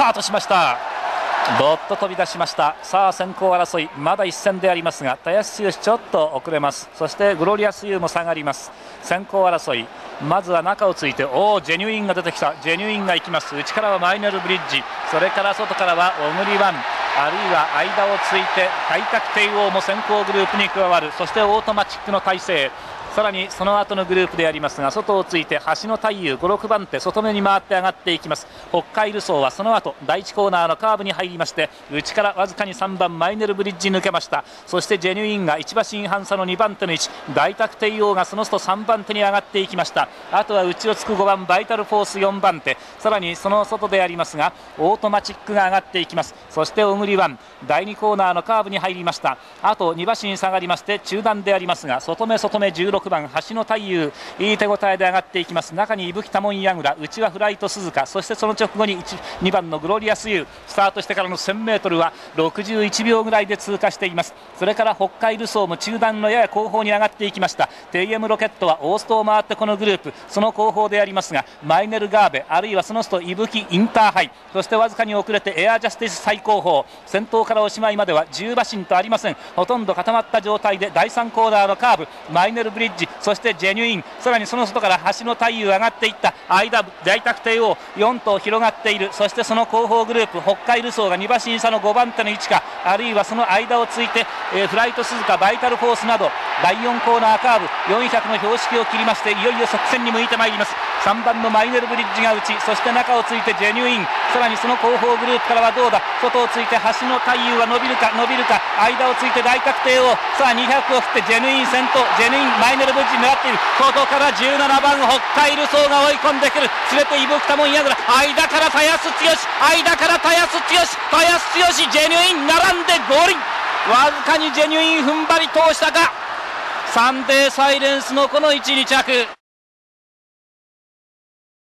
スタートしました。ぼっと飛び出しました。さあ先行争いまだ一戦でありますが、たやすしよしちょっと遅れます。そしてグロリアスユーも下がります。先行争いまずは中をついて、おおジェニュインが出てきた。ジェニュインが行きます。内からはマイネルブリッジ、それから外からはオムリワン、あるいは間をついて大角帝王も先行グループに加わる。そしてオートマチックの体制、さらにその後のグループでありますが、外をついて橋の太夫5、6番手外目に回って上がっていきます。北海ルソーはその後第1コーナーのカーブに入りまして、内からわずかに3番マイネルブリッジ抜けました。そしてジェニュインが1馬身半差の2番手の位置、大角帝王がその外3番手に上がっていきました。あとは内をつく5番バイタルフォース4番手、さらにその外でありますがオートマチックが上がっていきます。そしてオムリワン第2コーナーのカーブに入りました。あと2馬身下がりまして中段でありますが、外目外目16番6番橋の太夫、いい手応えで上がっていきます。中に伊吹多門矢倉、内はフライト鈴鹿、そしてその直後に2番のグロリアスユー、スタートしてからの 1000m は61秒ぐらいで通過しています。それから北海ルソーも中段のやや後方に上がっていきました。 TM ロケットはオーストを回ってこのグループその後方でありますが、マイネルガーベ、あるいはその人伊吹インターハイ、そしてわずかに遅れてエアジャスティス最後方、先頭からおしまいまでは10馬身とありません。ほとんど固まった状態で第3コーナーのカーブ、マイネルブリッジ、そしてジェニュイン、さらにその外から橋の太夫上がっていった。間大角帝王4頭広がっている。そしてその後方グループ北海ルソーが2馬身差の5番手の位置か、あるいはその間をついて、フライト鈴鹿バイタルフォースなど、第4コーナーカーブ400の標識を切りまして、いよいよ側線に向いてまいります。3番のマイネルブリッジが内、そして中をついてジェニュイン、さらにその後方グループからはどうだ、外をついて橋の太夫は伸びるか伸びるか、間をついて大角帝王、さあ200を振ってジェニュイン先頭、ジェニュインマイネルブリッジ狙っている。ここから17番北海ルソーが追い込んでくる。すべて伊吹多門矢倉、間からたやすしよし、間からたやすしよし、たやすしよし、ジェニュイン並んで合輪。わずかにジェニュイン踏ん張り通したか。サンデーサイレンスのこの1、2着。